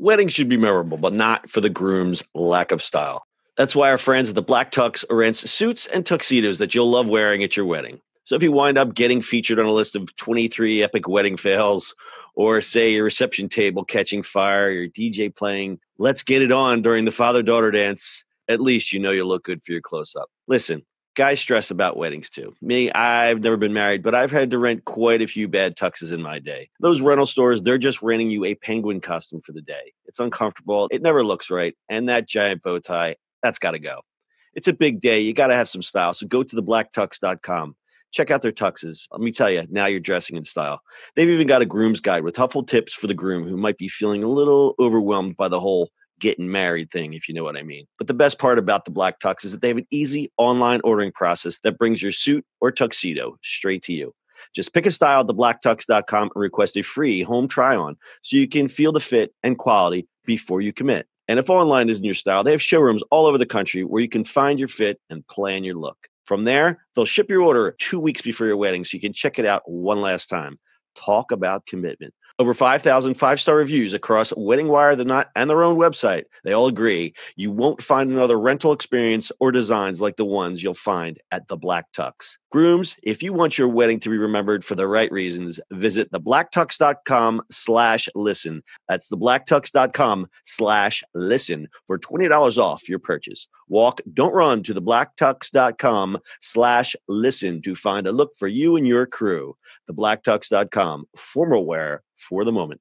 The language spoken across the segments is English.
Weddings should be memorable, but not for the groom's lack of style. That's why our friends at the Black Tux arrange suits and tuxedos that you'll love wearing at your wedding. So if you wind up getting featured on a list of 23 epic wedding fails, or say your reception table catching fire, your DJ playing Let's Get It On during the father-daughter dance, at least you know you'll look good for your close-up. Listen, guys stress about weddings too. Me, I've never been married, but I've had to rent quite a few bad tuxes in my day. Those rental stores, they're just renting you a penguin costume for the day. It's uncomfortable. It never looks right. And that giant bow tie, that's got to go. It's a big day. You got to have some style. So go to theblacktux.com. Check out their tuxes. Let me tell you, now you're dressing in style. They've even got a groom's guide with helpful tips for the groom who might be feeling a little overwhelmed by the whole getting married thing, if you know what I mean. But the best part about the Black Tux is that they have an easy online ordering process that brings your suit or tuxedo straight to you. Just pick a style at theblacktux.com and request a free home try-on so you can feel the fit and quality before you commit. And if online isn't your style, they have showrooms all over the country where you can find your fit and plan your look. From there, they'll ship your order 2 weeks before your wedding so you can check it out one last time. Talk about commitment. Over 5,000 five-star reviews across WeddingWire, The Knot, and their own website. They all agree you won't find another rental experience or designs like the ones you'll find at The Black Tux. Grooms, if you want your wedding to be remembered for the right reasons, visit theblacktux.com/listen. That's theblacktux.com/listen for $20 off your purchase. Walk, don't run, to theblacktux.com/listen to find a look for you and your crew. Theblacktux.com, formal wear for the moment.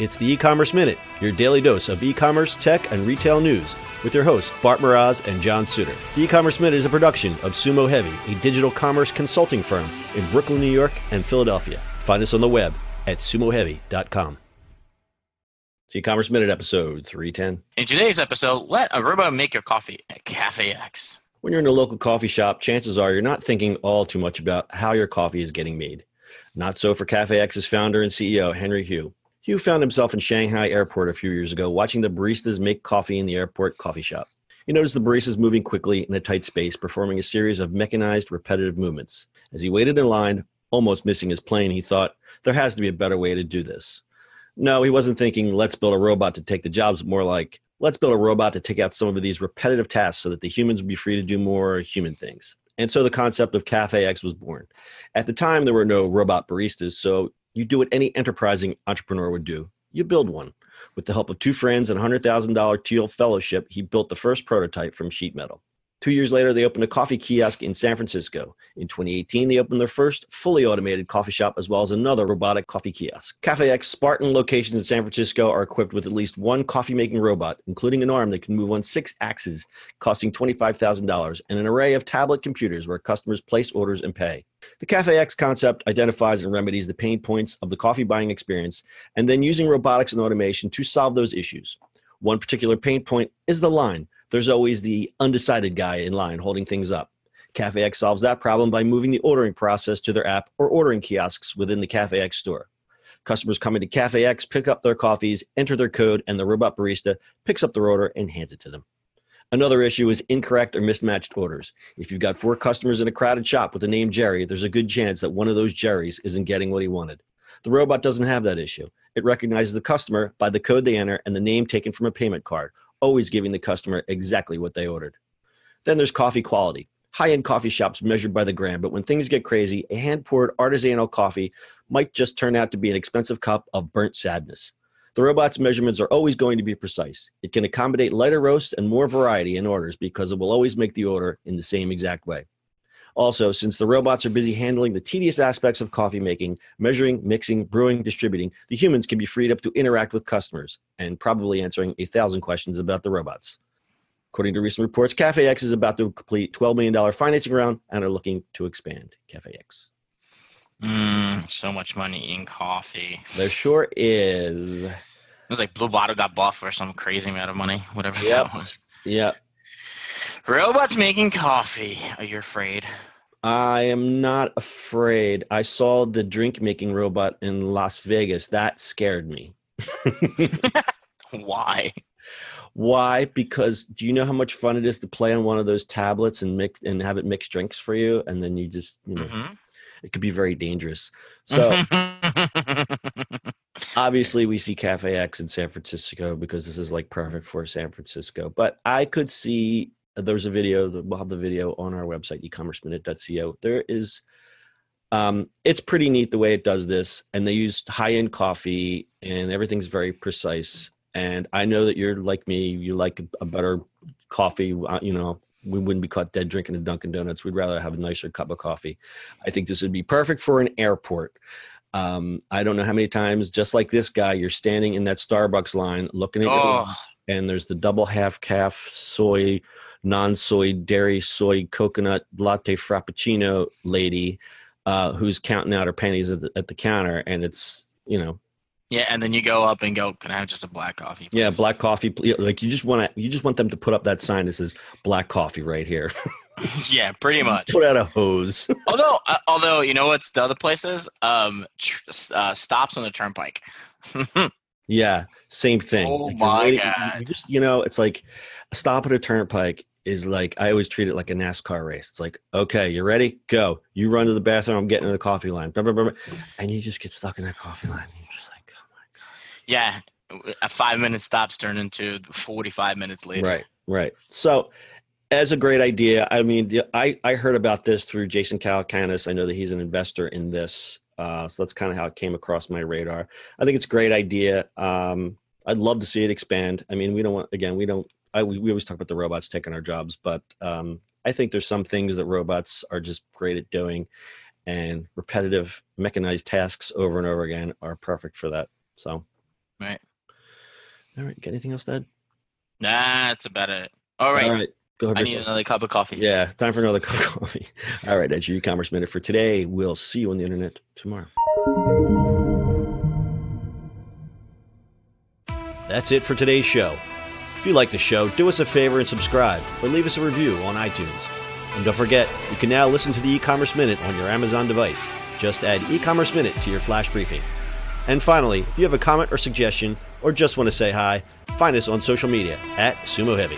It's the E-Commerce Minute, your daily dose of e-commerce, tech, and retail news with your hosts, Bart Moraz and John Suter. The E-Commerce Minute is a production of SUMO Heavy, a digital commerce consulting firm in Brooklyn, New York, and Philadelphia. Find us on the web at sumoheavy.com. It's E-Commerce Minute, episode 310. In today's episode, let a robot make your coffee at Cafe X. When you're in a local coffee shop, chances are you're not thinking all too much about how your coffee is getting made. Not so for Cafe X's founder and CEO, Henry Hu. Hugh found himself in Shanghai airport a few years ago watching the baristas make coffee in the airport coffee shop. He noticed the baristas moving quickly in a tight space, performing a series of mechanized, repetitive movements. As he waited in line, almost missing his plane, he thought, there has to be a better way to do this. No, he wasn't thinking, let's build a robot to take the jobs, but more like, let's build a robot to take out some of these repetitive tasks so that the humans would be free to do more human things. And so the concept of Cafe X was born. At the time, there were no robot baristas, so you do what any enterprising entrepreneur would do. You build one. With the help of two friends and a $100,000 Thiel Fellowship, he built the first prototype from sheet metal. 2 years later, they opened a coffee kiosk in San Francisco. In 2018, they opened their first fully automated coffee shop as well as another robotic coffee kiosk. Cafe X Spartan locations in San Francisco are equipped with at least one coffee-making robot, including an arm that can move on 6 axes, costing $25,000, and an array of tablet computers where customers place orders and pay. The Cafe X concept identifies and remedies the pain points of the coffee buying experience, and then using robotics and automation to solve those issues. One particular pain point is the line. There's always the undecided guy in line holding things up. Cafe X solves that problem by moving the ordering process to their app or ordering kiosks within the Cafe X store. Customers coming to Cafe X pick up their coffees, enter their code, and the robot barista picks up their order and hands it to them. Another issue is incorrect or mismatched orders. If you've got 4 customers in a crowded shop with the name Jerry, there's a good chance that one of those Jerrys isn't getting what he wanted. The robot doesn't have that issue. It recognizes the customer by the code they enter and the name taken from a payment card, always giving the customer exactly what they ordered. Then there's coffee quality. High-end coffee shops measured by the gram, but when things get crazy, a hand-poured artisanal coffee might just turn out to be an expensive cup of burnt sadness. The robot's measurements are always going to be precise. It can accommodate lighter roasts and more variety in orders because it will always make the order in the same exact way. Also, since the robots are busy handling the tedious aspects of coffee making, measuring, mixing, brewing, distributing, the humans can be freed up to interact with customers and probably answering 1,000 questions about the robots. According to recent reports, Cafe X is about to complete $12 million financing round and are looking to expand Cafe X. So much money in coffee. There sure is. It was like Blue Bottle got bought for some crazy amount of money, whatever that was. Yeah. Robots making coffee. Are you afraid? I am not afraid. I saw the drink-making robot in Las Vegas. That scared me. Why? Why? Because do you know how much fun it is to play on one of those tablets and have it mix drinks for you? And then you just, you know. Mm-hmm. it could be very dangerous. So obviously we see Cafe X in San Francisco because this is like perfect for San Francisco. But I could see, there's a video, we'll have the video on our website, ecommerceminute.co. There is, it's pretty neat the way it does this. And they use high-end coffee and everything's very precise. And I know that you're like me, you like a better coffee, you know, we wouldn't be caught dead drinking a Dunkin' Donuts. We'd rather have a nicer cup of coffee. I think this would be perfect for an airport. I don't know how many times, just like this guy, you're standing in that Starbucks line looking at your, and there's the double half calf, soy, non-soy, dairy, soy, coconut, latte, frappuccino lady who's counting out her pennies at the counter. And it's, you know. Yeah, and then you go up and go, can I have just a black coffee, please? Yeah, black coffee. Like you just want them to put up that sign that says black coffee right here. Yeah, pretty much. Put out a hose. although you know what's the other places? Stops on the turnpike. Yeah, same thing. Oh like my God. You just, you know, it's like a stop at a turnpike is like, I always treat it like a NASCAR race. It's like, okay, you ready? Go. You run to the bathroom, I'm getting to the coffee line. And you just get stuck in that coffee line. You're just like, yeah, a 5-minute stop's turned into 45 minutes later. Right. So as a great idea, I mean, I heard about this through Jason Calacanis. I know that he's an investor in this. So that's kind of how it came across my radar. I think it's a great idea. I'd love to see it expand. I mean, we always talk about the robots taking our jobs, but I think there's some things that robots are just great at doing, and repetitive mechanized tasks over and over again are perfect for that. So. Right. All right. Got anything else, Dad? Nah, that's about it. All right. Go ahead. I need another cup of coffee. Yeah, time for another cup of coffee. All right, that's your e-commerce minute for today. We'll see you on the internet tomorrow. That's it for today's show. If you like the show, do us a favor and subscribe, or leave us a review on iTunes. And don't forget, you can now listen to the e-commerce minute on your Amazon device. Just add e-commerce minute to your flash briefing. And finally, if you have a comment or suggestion, or just want to say hi, find us on social media at SUMO Heavy.